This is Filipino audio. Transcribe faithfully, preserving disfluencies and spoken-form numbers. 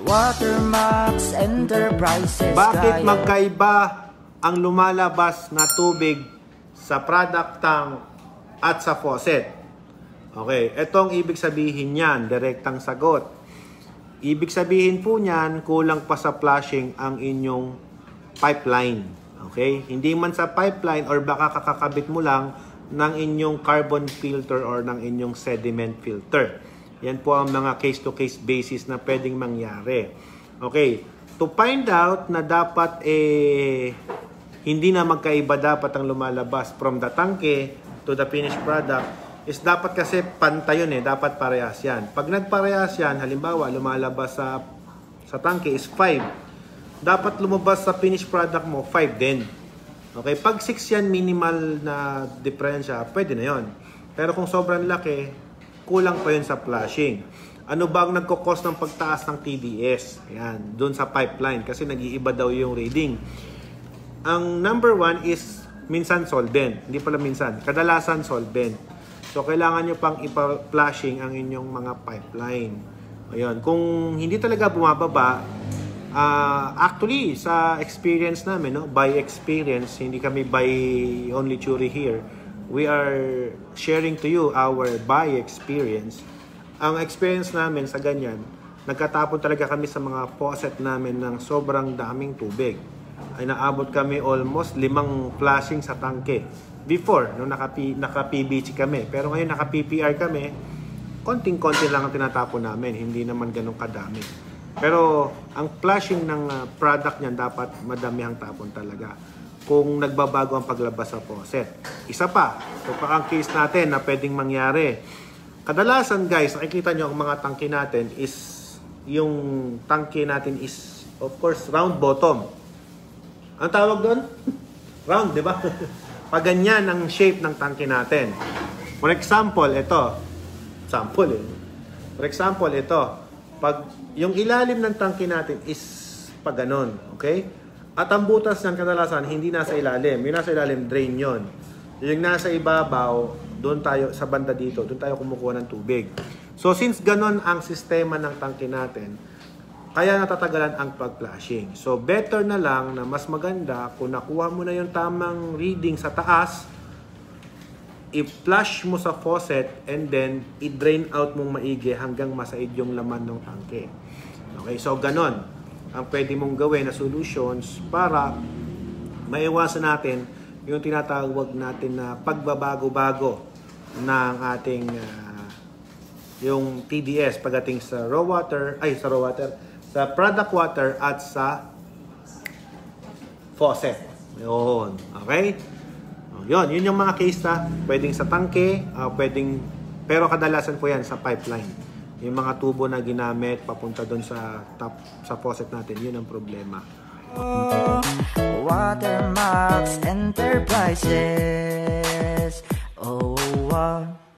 Watermax Enterprises. Bakit magkaiba ang lumalabas na tubig sa product tank at sa faucet? Okay, etong ibig sabihin niyan, direktang sagot. Ibig sabihin po niyan, kulang pa sa flushing ang inyong pipeline. Okay, hindi man sa pipeline or baka kakakabit mo lang ng inyong carbon filter or ng inyong sediment filter. Yan po ang mga case-to-case basis na pwedeng mangyari. Okay, to find out na dapat eh, hindi na magkaiba dapat ang lumalabas from the tanke to the finished product is dapat kasi pantay yun eh, dapat parehas yan. Pag nagparehas yan, halimbawa lumalabas sa, sa tanke is five, dapat lumabas sa finished product mo five din. Okay, pag six yan, minimal na diferensya, pwede na yun. Pero kung sobrang laki, kulang pa yun sa flushing. Ano ba ang nagkukos ng pagtaas ng T D S? Ayan, doon sa pipeline. Kasi nag-iiba daw yung reading. Ang number one is minsan solvent. Hindi pala minsan. Kadalasan solvent. So, kailangan nyo pang ipa-flushing ang inyong mga pipeline. Ayan. Kung hindi talaga bumababa, uh, actually, sa experience namin, no? By experience, hindi kami by only theory here. We are sharing to you our buy experience. Ang experience namin sa ganyan, nagkatapon talaga kami sa mga faucet namin ng sobrang daming tubig. Ay naabot kami almost limang flushing sa tangke. Before, nung naka-P B C kami. Pero ngayon naka-P P R kami, konting-konti lang ang tinatapon namin. Hindi naman ganun kadami. Pero ang flushing ng product niyan dapat madami ang tapon talaga. Kung nagbabago ang paglabas sa faucet. Isa pa, so pa ang case natin na pwedeng mangyari. Kadalasan guys, nakikita nyo ang mga tangke natin is, yung tangke natin is, of course, round bottom. Ang tawag doon? Round, di ba? Pag ganyan ang shape ng tangke natin. For example, ito. Sample eh. For example, ito. Pag yung ilalim ng tangke natin is pag ganon. Okay? At ang butas ng kadalasan, hindi nasa ilalim. Yung nasa ilalim, drain yon. Yung nasa ibabaw, doon tayo, sa banda dito, doon tayo kumukuha ng tubig. So, since ganon ang sistema ng tangke natin, kaya natatagalan ang pag-flushing. So, better na lang na mas maganda kung nakuha mo na yung tamang reading sa taas, i-flush mo sa faucet and then i-drain out mong maigi hanggang masaid yung laman ng tangke. Okay, so ganon ang pwede mong gawin na solutions para maiwasan natin yung tinatawag natin na pagbabago-bago ng ating uh, yung T D S pagdating sa raw water, ay sa raw water, sa product water at sa faucet. Yun. Okay? Yun. Yun yung mga case na pwedeng sa tangke, uh, pwedeng, pero kadalasan po yan sa pipeline. Yung mga tubo na ginamit papunta doon sa top sa faucet natin, yun ang problema. Oh, Watermax Enterprises. Oh, wow.